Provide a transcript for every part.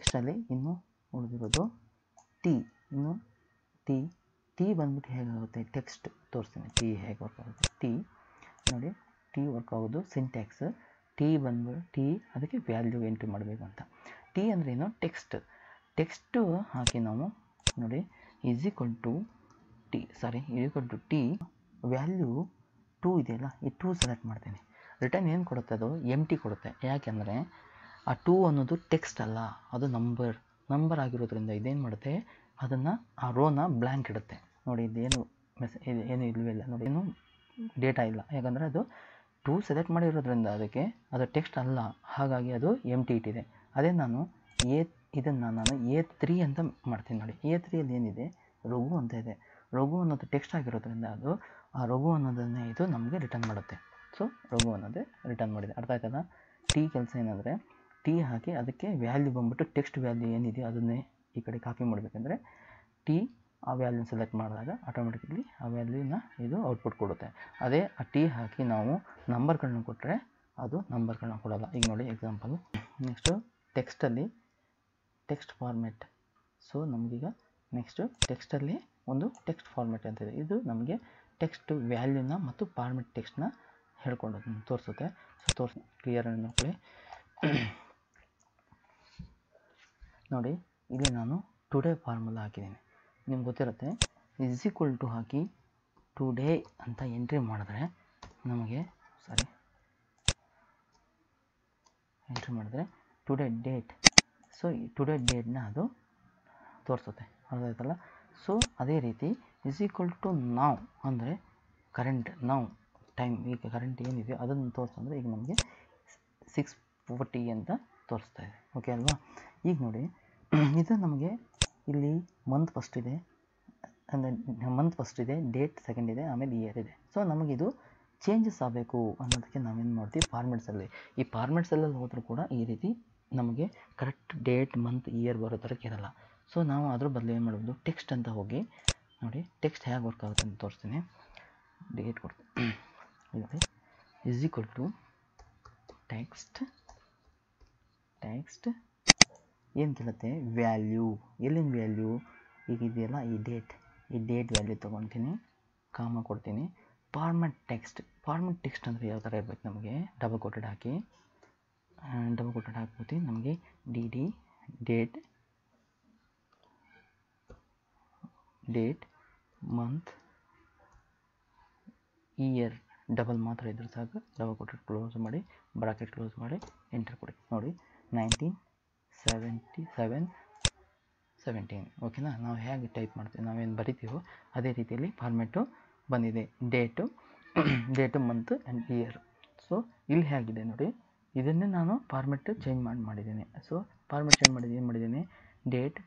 Next ಅಲ್ಲಿ ಇನ್ನು ಉಳಿದಿರೋದು ಟಿ. ಇನ್ನು ಟಿ ಟಿ ಬಂದ್ಬಿಟ್ಟು ಹೇಗಾಗುತ್ತೆ ಟೆಕ್ಸ್ಟ್ ತೋರಿಸ್ತೀನಿ. ಟಿ ಹೇಗೆ ವರ್ಕ್ ಆಗುತ್ತೆ ಟಿ ನೋಡಿ, ಟಿ ವರ್ಕ್ ಆಗೋದು ಸಿಂಟ್ಯಾಕ್ಸ್. ಟಿ ಬಂದ್ಬಿಟ್ಟು ಟಿ ಅದಕ್ಕೆ ವ್ಯಾಲ್ಯೂ ಎಂಟ್ರಿ ಮಾಡಬೇಕು ಅಂತ. ಟಿ ಅಂದರೆ ಏನು ಟೆಕ್ಸ್ಟ್, ಟೆಕ್ಸ್ಟು ಹಾಕಿ ನಾವು ನೋಡಿ is equal to T sorry is equal to T value two ಇದೆಯಲ್ಲ ಈ ಟೂ ಸೆಲೆಕ್ಟ್ ಮಾಡ್ತೀನಿ. ರಿಟರ್ನ್ ಏನು ಕೊಡುತ್ತೆ ಅದು ಎಮ್ ಟಿ ಕೊಡುತ್ತೆ. ಯಾಕೆಂದರೆ ಆ ಟೂ ಅನ್ನೋದು ಟೆಕ್ಸ್ಟ್ ಅಲ್ಲ, ಅದು ನಂಬರ್ ನಂಬರ್ ಆಗಿರೋದ್ರಿಂದ ಇದೇನು ಮಾಡುತ್ತೆ ಅದನ್ನು ಆ ರೋನ ಬ್ಲ್ಯಾಂಕ್ ಇಡುತ್ತೆ. ನೋಡಿ ಇದೇನು ಏನು ಇಲ್ವಿಲ್ಲ ನೋಡಿ, ಏನು ಡೇಟಾ ಇಲ್ಲ. ಯಾಕಂದರೆ ಅದು ಟೂ ಸೆಲೆಕ್ಟ್ ಮಾಡಿರೋದ್ರಿಂದ ಅದಕ್ಕೆ ಅದು ಟೆಕ್ಸ್ಟ್ ಅಲ್ಲ, ಹಾಗಾಗಿ ಅದು ಎಮ್ ಟಿ ಇಟ್ಟಿದೆ. ಅದೇ ನಾನು ಇದನ್ನು ನಾನು A3 ಅಂತ ಮಾಡ್ತೀನಿ. ನೋಡಿ A3ಯಲ್ಲಿ ಏನಿದೆ ರಘು ಅಂತ ಇದೆ. ರಘು ಅನ್ನೋದು ಟೆಕ್ಸ್ಟ್ ಆಗಿರೋದ್ರಿಂದ ಅದು ಆ ರಘು ಅನ್ನೋದನ್ನೇ ಇದು ನಮಗೆ ರಿಟರ್ನ್ ಮಾಡುತ್ತೆ. ಸೊ ರಘು ಅನ್ನೋದೇ ರಿಟರ್ನ್ ಮಾಡಿದೆ. ಅರ್ಥ ಆಯ್ತಲ್ಲ. ಟಿ ಕೆಲಸ ಏನಂದರೆ ಟಿ ಹಾಕಿ ಅದಕ್ಕೆ ವ್ಯಾಲ್ಯೂ ಬಂದ್ಬಿಟ್ಟು ಟೆಕ್ಸ್ಟ್ ವ್ಯಾಲ್ಯೂ ಏನಿದೆಯೋ ಅದನ್ನೇ ಈ ಕಡೆ ಕಾಪಿ ಮಾಡಬೇಕಂದ್ರೆ ಟಿ ಆ ವ್ಯಾಲ್ಯೂನ ಸೆಲೆಕ್ಟ್ ಮಾಡಿದಾಗ ಆಟೋಮೆಟಿಕ್ಲಿ ಆ ವ್ಯಾಲ್ಯೂನ ಇದು ಔಟ್ಪುಟ್ ಕೊಡುತ್ತೆ. ಅದೇ ಆ ಟಿ ಹಾಕಿ ನಾವು ನಂಬರ್ಗಳನ್ನ ಕೊಟ್ಟರೆ ಅದು ನಂಬರ್ಗಳನ್ನ ಕೊಡೋಲ್ಲ. ಈಗ ನೋಡಿ ಎಕ್ಸಾಂಪಲ್ ನೆಕ್ಸ್ಟು ಟೆಕ್ಸ್ಟಲ್ಲಿ ಟೆಕ್ಸ್ಟ್ ಫಾರ್ಮ್ಯಾಟ್. ಸೊ ನಮಗೀಗ ನೆಕ್ಸ್ಟು ಟೆಕ್ಸ್ಟಲ್ಲಿ ಒಂದು ಟೆಕ್ಸ್ಟ್ ಫಾರ್ಮ್ಯಾಟ್ ಅಂತಿದೆ. ಇದು ನಮಗೆ ಟೆಕ್ಸ್ಟ್ ವ್ಯಾಲ್ಯೂನ ಮತ್ತು ಫಾರ್ಮ್ಯಾಟ್ ಟೆಕ್ಸ್ಟ್ನ ಹೇಳ್ಕೊಂಡು ತೋರಿಸುತ್ತೆ. ಸೊ ಕ್ಲಿಯರ್ ಆಗಿ ನೋಡ್ಕೊಳ್ಳಿ. ನೋಡಿ ಇಲ್ಲಿ ನಾನು ಟುಡೇ ಫಾರ್ಮುಲಾ ಹಾಕಿದ್ದೀನಿ. ನಿಮ್ಗೆ ಗೊತ್ತಿರುತ್ತೆ ಈಸ್ ಈಕ್ವಲ್ ಟು ಹಾಕಿ ಟುಡೇ ಅಂತ ಎಂಟ್ರಿ ಮಾಡಿದ್ರೆ ನಮಗೆ ಸಾರಿ ಎಂಟ್ರಿ ಮಾಡಿದ್ರೆ ಟುಡೇ ಡೇಟ್. ಸೊ ಈ ಟುಡೇ ಡೇಟ್ನ ಅದು ತೋರಿಸುತ್ತೆ. ಅದಾಯ್ತಲ್ಲ. ಸೊ ಅದೇ ರೀತಿ ಈಸ್ ಈಕ್ವಲ್ ಟು ನಾವು ಅಂದರೆ ಕರೆಂಟ್ ನಾವು ಟೈಮ್ ಈಗ ಕರೆಂಟ್ ಏನಿದೆ ಅದನ್ನು ತೋರಿಸಂದರೆ ಈಗ ನಮಗೆ 6:40 ಅಂತ ತೋರಿಸ್ತಾ ಇದೆ. ಓಕೆ ಅಲ್ವಾ. ಈಗ ನೋಡಿ ಇದು ನಮಗೆ ಇಲ್ಲಿ ಮಂತ್ ಫಸ್ಟ್ ಇದೆ ಅಂದರೆ ಮಂತ್ ಫಸ್ಟ್ ಇದೆ, ಡೇಟ್ ಸೆಕೆಂಡ್ ಇದೆ, ಆಮೇಲೆ ಇಯರ್ ಇದೆ. ಸೊ ನಮಗಿದು ಚೇಂಜಸ್ ಆಗಬೇಕು ಅನ್ನೋದಕ್ಕೆ ನಾವೇನು ಮಾಡ್ತೀವಿ ಫಾರ್ಮೆಟ್ಸಲ್ಲಿ ಈ ಫಾರ್ಮೆಟ್ಸೆಲ್ಲಲ್ಲಿ ಹೋದರೂ ಕೂಡ ಈ ರೀತಿ ನಮಗೆ ಕರೆಕ್ಟ್ ಡೇಟ್ ಮಂತ್ ಇಯರ್ ಬರೋ ಥರಕ್ಕೆ ಇರಲ್ಲ. ಸೊ ನಾವು ಅದ್ರ ಬದಲು ಏನು ಮಾಡ್ಬೋದು ಟೆಕ್ಸ್ಟ್ ಅಂತ ಹೋಗಿ ನೋಡಿ ಟೆಕ್ಸ್ಟ್ ಹೇಗೆ ವರ್ಕ್ ಆಗುತ್ತೆ ಅಂತ ತೋರಿಸ್ತೀನಿ. ಡೇಟ್ ಕೊಡ್ತೀನಿ ನೋಡಿ is equal to text text ಏನು ಕೇಳುತ್ತೆ ವ್ಯಾಲ್ಯೂ. ಎಲ್ಲಿನ ವ್ಯಾಲ್ಯೂ ಈಗ ಇದೆಯಲ್ಲ ಈ ಡೇಟ್ ವ್ಯಾಲ್ಯೂ ತೊಗೊಳ್ತೀನಿ, ಕಾಮ ಕೊಡ್ತೀನಿ. ಫಾರ್ಮ್ಯಾಟ್ ಟೆಕ್ಸ್ಟ್, ಫಾರ್ಮ್ಯಾಟ್ ಟೆಕ್ಸ್ಟ್ ಅಂದರೆ ಯಾವ ಥರ ಇರಬೇಕು ನಮಗೆ ಡಬಲ್ ಕೋಟೆಡ್ ಹಾಕಿ ಡಬಲ್ ಕೋಟೆಡ್ ಹಾಕ್ಬಿಟ್ಟು ನಮಗೆ D D date date month year double ಮಾತ್ರ ಇದ್ರೆ ಸಾಕು. ಡಬಲ್ ಕೋಟೆಡ್ ಕ್ಲೋಸ್ ಮಾಡಿ ಬ್ರಾಕೆಟ್ ಕ್ಲೋಸ್ ಮಾಡಿ ಎಂಟರ್ ಕೊಡಿ. ನೋಡಿ 1977 17. ಓಕೆನಾ. ನಾವು ಹೇಗೆ ಟೈಪ್ ಮಾಡ್ತೀವಿ ನಾವೇನು ಬರಿತೀವೋ ಅದೇ ರೀತಿಯಲ್ಲಿ ಫಾರ್ಮ್ಯಾಟು ಬಂದಿದೆ. Date date month and year. So ಇಲ್ಲಿ ಹೇಗಿದೆ ನೋಡಿ ಇದನ್ನೇ ನಾನು ಫಾರ್ಮ್ಯಾಟ್ ಚೇಂಜ್ ಮಾಡಿ ಮಾಡಿದ್ದೀನಿ. ಸೊ ಫಾರ್ಮ್ಯಾಟ್ ಚೇಂಜ್ ಮಾಡಿದ್ದು ಏನು ಮಾಡಿದ್ದೀನಿ ಡೇಟ್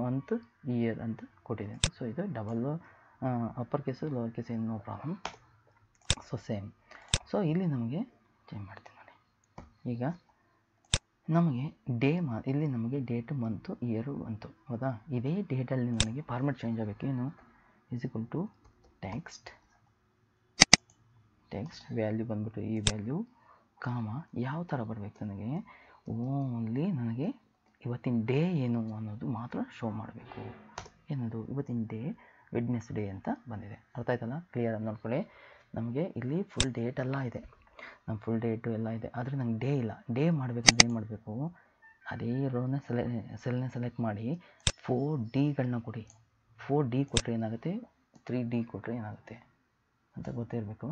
ಮಂತ್ ಇಯರ್ ಅಂತ ಕೊಟ್ಟಿದ್ದೀನಿ. ಸೊ ಇದು double upper case lower case ಏನು no problem. So same. So ಇಲ್ಲಿ ನಮಗೆ ಚೇಂಜ್ ಮಾಡ್ತೀನಿ ನೋಡಿ. ಈಗ ನಮಗೆ ಇಲ್ಲಿ ನಮಗೆ ಡೇಟು ಮಂತು ಇಯರು ಬಂತು. ಹೌದಾ. ಇದೇ ಡೇಟಲ್ಲಿ ನನಗೆ ಫಾರ್ಮ್ಯಾಟ್ ಚೇಂಜ್ ಆಗಬೇಕು. ಏನು is equal to text text value ಬಂದ್ಬಿಟ್ಟು ಈ ವ್ಯಾಲ್ಯೂ ಕಾಮ ಯಾವ ಥರ ಬರಬೇಕು ನನಗೆ ಓನ್ಲಿ ನನಗೆ ಇವತ್ತಿನ ಡೇ ಏನು ಅನ್ನೋದು ಮಾತ್ರ ಶೋ ಮಾಡಬೇಕು. ಏನದು ಇವತ್ತಿನ ಡೇ ವೆಡ್ನೆಸ್ ಡೇ ಅಂತ ಬಂದಿದೆ. ಅರ್ಥ ಆಯ್ತಲ್ಲ. ಕ್ಲಿಯರ್ ಆಗಿ ನೋಡ್ಕೊಳ್ಳಿ. ನಮಗೆ ಇಲ್ಲಿ ಫುಲ್ ಡೇಟ್ ಎಲ್ಲ ಇದೆ, ನಮ್ಮ ಫುಲ್ ಡೇಟು ಎಲ್ಲ ಇದೆ, ಆದರೆ ನಂಗೆ ಡೇ ಇಲ್ಲ. ಡೇ ಮಾಡಬೇಕಂದ್ರೆ ಏನು ಮಾಡಬೇಕು ಅದೇ ರೋನ ಸೆಲೆಕ್ಟ್ ಮಾಡಿ 4 ಡಿಗಳನ್ನ ಕೊಡಿ. 4 ಡಿ ಕೊಟ್ಟರೆ ಏನಾಗುತ್ತೆ, 3 ಡಿ ಕೊಟ್ಟರೆ ಏನಾಗುತ್ತೆ ಅಂತ ಗೊತ್ತಿರಬೇಕು.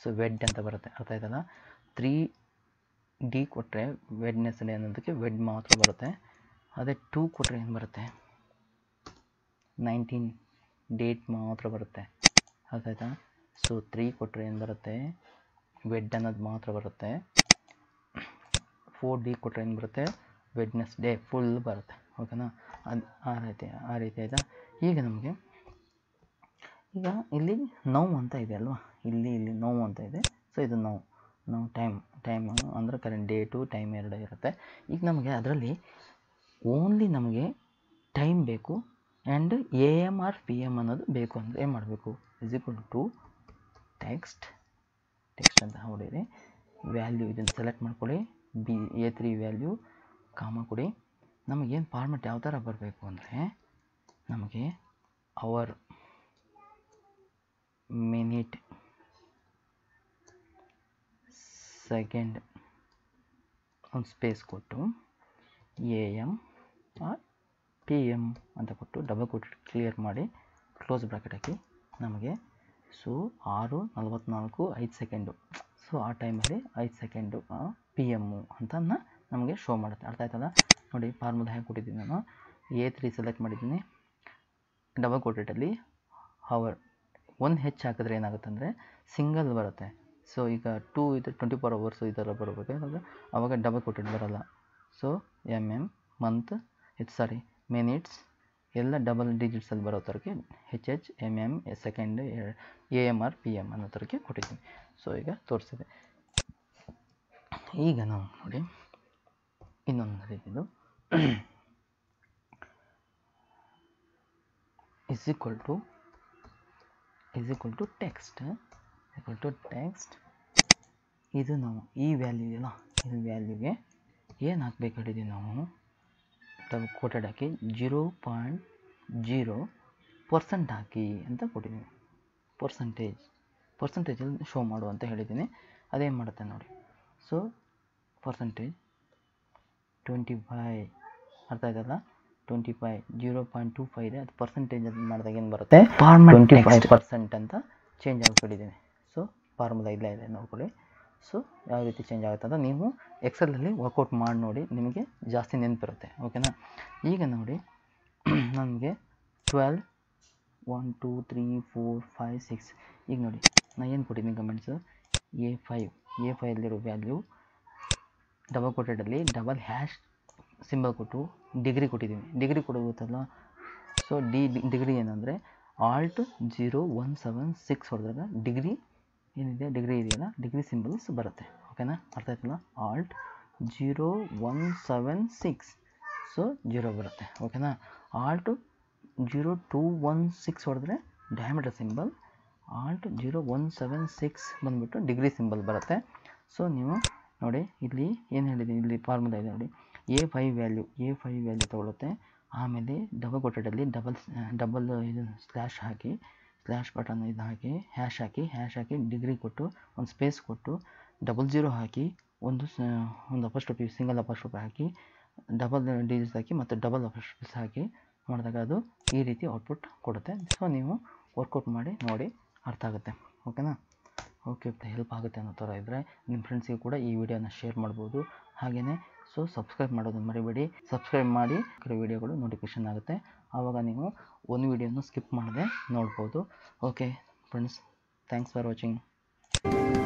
ಸೊ ವೆಡ್ ಅಂತ ಬರುತ್ತೆ. ಅರ್ಥ ಆಯ್ತಲ್ಲ. 3 ಡಿ ಕೊಟ್ಟರೆ ವೆಡ್ನೆಸ್ ಡೇ ಅನ್ನೋದಕ್ಕೆ ವೆಡ್ ಮಾತ್ರ ಬರುತ್ತೆ. ಅದೇ 2 ಕೊಟ್ಟರೆ ಏನು ಬರುತ್ತೆ 19 ಡೇಟ್ ಮಾತ್ರ ಬರುತ್ತೆ. ಅರ್ಥ ಆಯ್ತಾ. ಸೊ 3 ಕೊಟ್ಟರೆ ಏನು ಬರುತ್ತೆ ವೆಡ್ ಅನ್ನೋದು ಮಾತ್ರ ಬರುತ್ತೆ. 4 ಡಿ ಕೊಟ್ಟರೆ ಏನು ಬರುತ್ತೆ ವೆಡ್ನೆಸ್ ಡೇ ಫುಲ್ ಬರುತ್ತೆ. ಓಕೆನಾ. ಅದು ಆ ರೀತಿ ಆಯಿತಾ. ಈಗ ನಮಗೆ ಈಗ ಇಲ್ಲಿ ನೋವು ಅಂತ ಇದೆ ಅಲ್ವಾ, ಇಲ್ಲಿ ನೋವು ಅಂತ ಇದೆ. ಸೊ ಇದು ನಾವು ಟೈಮ್ ಅಂದರೆ ಕರೆಂಟ್ ಡೇಟು ಟೈಮ್ ಎರಡು ಇರುತ್ತೆ. ಈಗ ನಮಗೆ ಅದರಲ್ಲಿ ಓನ್ಲಿ ನಮಗೆ ಟೈಮ್ ಬೇಕು ಆ್ಯಂಡ್ AM or PM ಅನ್ನೋದು ಬೇಕು ಅಂದರೆ ಏನು ಮಾಡಬೇಕು ಈಸ್ ಈಕ್ವಲ್ ಟು ಟೆಕ್ಸ್ಟ್ ಅಂತ ಹೊಡಿರಿ. ವ್ಯಾಲ್ಯೂ ಇದನ್ನು ಸೆಲೆಕ್ಟ್ ಮಾಡ್ಕೊಳ್ಳಿ. A3 ವ್ಯಾಲ್ಯೂ ಕಾಮ ಕೊಡಿ. ನಮಗೇನು ಫಾರ್ಮ್ಯಾಟ್ ಯಾವ ಥರ ಬರಬೇಕು ಅಂದರೆ ನಮಗೆ ಅವರ್ ಮಿನಿಟ್ ಸೆಕೆಂಡ್ ಒಂದು ಸ್ಪೇಸ್ ಕೊಟ್ಟು A M or P M ಅಂತ ಕೊಟ್ಟು ಡಬಲ್ ಕೋಟ್ ಕ್ಲಿಯರ್ ಮಾಡಿ ಕ್ಲೋಸ್ ಬ್ರಾಕೆಟ್ ಹಾಕಿ ನಮಗೆ ಸೊ 6:44:05 ಸೊ ಆ ಟೈಮಲ್ಲಿ 5 ಸೆಕೆಂಡು ಪಿ ಎಮ್ಮು ಅಂತನ ನಮಗೆ ಶೋ ಮಾಡುತ್ತೆ. ಅರ್ಥ ಆಯ್ತಲ್ಲ? ನೋಡಿ ಫಾರ್ಮುಲಾ ಹೇಗೆ ಕೊಟ್ಟಿದ್ದೀನಿ ನಾನು. A3 ಸೆಲೆಕ್ಟ್ ಮಾಡಿದ್ದೀನಿ, ಡಬಲ್ ಕೋಟೆಟಲ್ಲಿ ಅವರ್ ಒಂದು ಹೆಚ್ಚು ಹಾಕಿದ್ರೆ ಏನಾಗುತ್ತೆ ಅಂದರೆ ಸಿಂಗಲ್ ಬರುತ್ತೆ. ಸೊ ಈಗ 2 ಇದು 24 hours ಈ ಥರ ಬರಬೇಕು, ಯಾಕಂದರೆ ಆವಾಗ ಡಬಲ್ ಕೋಟೆಡ್ ಬರೋಲ್ಲ. ಸೊ MM ಮಂತ್ ಇದು ಸಾರಿ ಮಿನಿಟ್ಸ್ ಎಲ್ಲ ಡಬಲ್ ಡಿಜಿಟ್ಸಲ್ಲಿ ಬರೋ ಥರಕ್ಕೆ HH MM second AMR PM ಅನ್ನೋ ಥರಕ್ಕೆ ಕೊಟ್ಟಿದ್ದೀನಿ. ಸೊ ಈಗ ತೋರಿಸಿದೆ. ಈಗ ನಾವು ನೋಡಿ ಇನ್ನೊಂದು ರೀತಿದು is equal to ಟೆಕ್ಸ್ಟ್ ಇದು ನಾವು ಈ ವ್ಯಾಲ್ಯೂ ಇದೆಯಲ್ಲ, ಇದು ವ್ಯಾಲ್ಯೂಗೆ ಏನು ಹಾಕಬೇಕು ಹೇಳಿದ್ದೀವಿ ನಾವು ಕೋಟೆಡ್ ಹಾಕಿ 0.0% ಹಾಕಿ ಅಂತ ಕೊಟ್ಟಿದ್ದೀನಿ. ಪರ್ಸೆಂಟೇಜಲ್ಲಿ ಶೋ ಮಾಡು ಅಂತ ಹೇಳಿದ್ದೀನಿ. ಅದೇನು ಮಾಡುತ್ತೆ ನೋಡಿ, ಸೊ ಪರ್ಸೆಂಟೇಜ್ 25. ಅರ್ಥ ಆಯ್ತಲ್ಲ? 25 0.25 ಇದೆ, ಅದು ಪರ್ಸೆಂಟೇಜಲ್ಲಿ ಮಾಡಿದಾಗ ಏನು ಬರುತ್ತೆ 25% ಅಂತ ಚೇಂಜ್ ಆಗಿಬಿಟ್ಟಿದ್ದೀನಿ. ಸೊ ಫಾರ್ಮುಲಾ ಇಲ್ಲ ಇದೆ ನೋಡ್ಕೊಳ್ಳಿ. ಸೊ ಯಾವ ರೀತಿ ಚೇಂಜ್ ಆಗುತ್ತೆ ಅಂತ ನೀವು ಎಕ್ಸೆಲಲ್ಲಿ ವರ್ಕೌಟ್ ಮಾಡಿ ನೋಡಿ, ನಿಮಗೆ ಜಾಸ್ತಿ ನೆನಪಿರುತ್ತೆ. ಓಕೆನಾ? ಈಗ ನೋಡಿ ನನಗೆ 12 1 2 3 4 5 6 ಈಗ ನೋಡಿ ನಾನು ಏನು ಕೊಟ್ಟಿದ್ದೀನಿ ಕಮೆಂಟ್ಸು A5 ಅಲ್ಲಿರೋ ವ್ಯಾಲ್ಯೂ ಡಬಲ್ ಕೋಟೆಡಲ್ಲಿ ಡಬಲ್ ಹ್ಯಾಶ್ ಸಿಂಬಲ್ ಕೊಟ್ಟು ಡಿಗ್ರಿ ಕೊಟ್ಟಿದ್ದೀನಿ. ಡಿಗ್ರಿ ಕೊಡೋಗುತ್ತಲ್ಲ, ಸೊ ಡಿಗ್ರಿ ಏನಂದರೆ Alt 0 1 7 6 ಹೊಡೆದಾಗ ಡಿಗ್ರಿ ಏನಿದೆ, ಡಿಗ್ರಿ ಇದೆಯಲ್ಲ, ಡಿಗ್ರಿ ಸಿಂಬಲ್ಸ್ ಬರುತ್ತೆ. ಓಕೆನಾ? ಅರ್ಥ ಆಯ್ತಲ್ಲ? Alt 0 1 7 6 ಸೊ 0 ಬರುತ್ತೆ. ಓಕೆನಾ? Alt 0 2 1 6 ಹೊಡೆದ್ರೆ ಡಯಾಮೀಟರ್ ಸಿಂಬಲ್, Alt 0 1 7 6 ಬಂದುಬಿಟ್ಟು ಡಿಗ್ರಿ ಸಿಂಬಲ್ ಬರುತ್ತೆ. ಸೊ ನೀವು ನೋಡಿ ಇಲ್ಲಿ ಏನು ಹೇಳಿದ್ದೀನಿ, ಇಲ್ಲಿ ಫಾರ್ಮುಲಾ ಇದೆ ನೋಡಿ. A5 ವ್ಯಾಲ್ಯೂ ತೊಗೊಳುತ್ತೆ, ಆಮೇಲೆ ಡಬಲ್ ಕೋಟೆಡಲ್ಲಿ ಡಬಲ್ ಇದು ಸ್ಲ್ಯಾಶ್ ಹಾಕಿ, ಸ್ಲ್ಯಾಶ್ ಬಟನ್ ಇದು ಹಾಕಿ, ಹ್ಯಾಶ್ ಹಾಕಿ ಡಿಗ್ರಿ ಕೊಟ್ಟು ಒಂದು ಸ್ಪೇಸ್ ಕೊಟ್ಟು 00 ಹಾಕಿ, ಒಂದು ಅಪೋಸ್ಟ್ರೋಫ್ ಸಿಂಗಲ್ ಅಪೋಸ್ಟ್ರೋಫ್ ಹಾಕಿ, ಡಬಲ್ ಡಿಜಿಟ್ಸ್ ಹಾಕಿ ಮತ್ತು ಡಬಲ್ ಅಪೋಸ್ಟ್ರೋಫ್ ಹಾಕಿ ಮಾಡಿದಾಗ ಅದು ಈ ರೀತಿ ಔಟ್ಪುಟ್ ಕೊಡುತ್ತೆ. ಸೊ ನೀವು ವರ್ಕೌಟ್ ಮಾಡಿ ನೋಡಿ, ಅರ್ಥ ಆಗುತ್ತೆ. ಓಕೆನಾ? ಓಕೆ, ಹೆಲ್ಪ್ ಆಗುತ್ತೆ ಅನ್ನೋ ಥರ ಇದ್ದರೆ ನಿಮ್ಮ ಫ್ರೆಂಡ್ಸಿಗೆ ಕೂಡ ಈ ವಿಡಿಯೋನ ಶೇರ್ ಮಾಡ್ಬೋದು. ಹಾಗೆಯೇ ಸೊ ಸಬ್ಸ್ಕ್ರೈಬ್ ಮಾಡೋದನ್ನು ಮರಿಬೇಡಿ. ಸಬ್ಸ್ಕ್ರೈಬ್ ಮಾಡಿ ವಿಡಿಯೋಗಳು ನೋಟಿಫಿಕೇಷನ್ ಆಗುತ್ತೆ, ಆವಾಗ ನೀವು ಒಂದು ವಿಡಿಯೋನು ಸ್ಕಿಪ್ ಮಾಡದೆ ನೋಡ್ಬೋದು. Okay friends, thanks for watching.